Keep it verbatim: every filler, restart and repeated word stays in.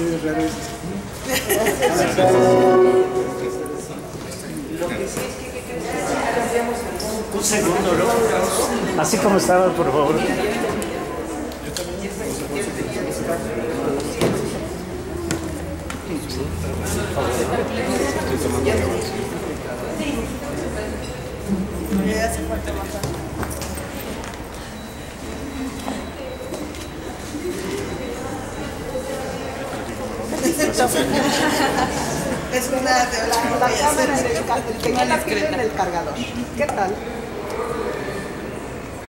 estudios raros. Lo que sí es que, ¿qué crees? Un segundo, ¿no? Así como estaba, por favor. Yo también. Estoy tomando agua. Es una de las que voy a hacer. Tengo la pila en el cargador. ¿Qué tal?